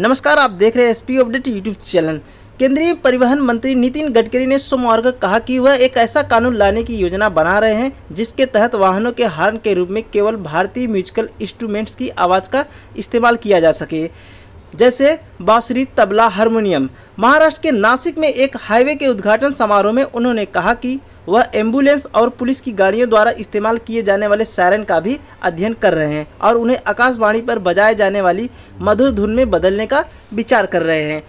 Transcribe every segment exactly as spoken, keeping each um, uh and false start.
नमस्कार, आप देख रहे हैं एसपीयू अपडेट यूट्यूब चैनल। केंद्रीय परिवहन मंत्री नितिन गडकरी ने सोमवार को कहा कि वह एक ऐसा कानून लाने की योजना बना रहे हैं जिसके तहत वाहनों के हॉर्न के रूप में केवल भारतीय म्यूजिकल इंस्ट्रूमेंट्स की आवाज़ का इस्तेमाल किया जा सके, जैसे बांसुरी, तबला, हारमोनियम। महाराष्ट्र के नासिक में एक हाईवे के उद्घाटन समारोह में उन्होंने कहा कि वह एम्बुलेंस और पुलिस की गाड़ियों द्वारा इस्तेमाल किए जाने वाले सायरन का भी अध्ययन कर रहे हैं और उन्हें आकाशवाणी पर बजाए जाने वाली मधुर धुन में बदलने का विचार कर रहे हैं।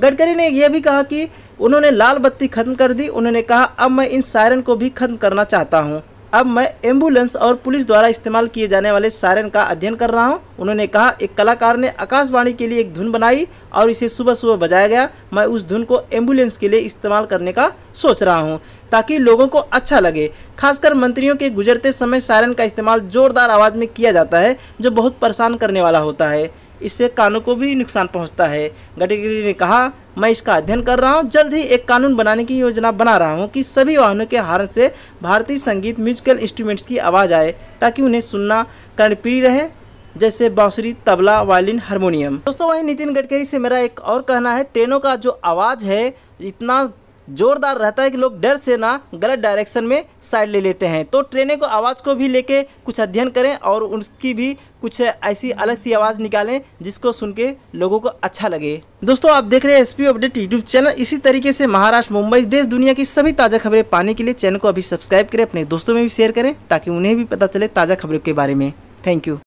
गडकरी ने यह भी कहा कि उन्होंने लाल बत्ती खत्म कर दी। उन्होंने कहा, अब मैं इन सायरन को भी खत्म करना चाहता हूँ। अब मैं एम्बुलेंस और पुलिस द्वारा इस्तेमाल किए जाने वाले सायरन का अध्ययन कर रहा हूँ। उन्होंने कहा, एक कलाकार ने आकाशवाणी के लिए एक धुन बनाई और इसे सुबह सुबह बजाया गया। मैं उस धुन को एम्बुलेंस के लिए इस्तेमाल करने का सोच रहा हूँ ताकि लोगों को अच्छा लगे। खासकर मंत्रियों के गुजरते समय सायरन का इस्तेमाल जोरदार आवाज़ में किया जाता है, जो बहुत परेशान करने वाला होता है। इससे कानों को भी नुकसान पहुंचता है। गडकरी ने कहा, मैं इसका अध्ययन कर रहा हूं। जल्द ही एक कानून बनाने की योजना बना रहा हूं कि सभी वाहनों के हॉर्न से भारतीय संगीत म्यूजिकल इंस्ट्रूमेंट्स की आवाज़ आए ताकि उन्हें सुनना कर्णप्रिय रहे, जैसे बांसुरी, तबला, वायलिन, हारमोनियम। दोस्तों, वहीं नितिन गडकरी से मेरा एक और कहना है, ट्रेनों का जो आवाज़ है इतना जोरदार रहता है कि लोग डर से ना गलत डायरेक्शन में साइड ले लेते हैं। तो ट्रेनों को आवाज़ को भी लेके कुछ अध्ययन करें और उसकी भी कुछ ऐसी अलग सी आवाज़ निकालें जिसको सुन के लोगों को अच्छा लगे। दोस्तों, आप देख रहे हैं एसपीयू अपडेट यूट्यूब चैनल। इसी तरीके से महाराष्ट्र, मुंबई, देश दुनिया की सभी ताज़ा खबरें पाने के लिए चैनल को अभी सब्सक्राइब करें, अपने दोस्तों में भी शेयर करें ताकि उन्हें भी पता चले ताज़ा खबरों के बारे में। Thank you.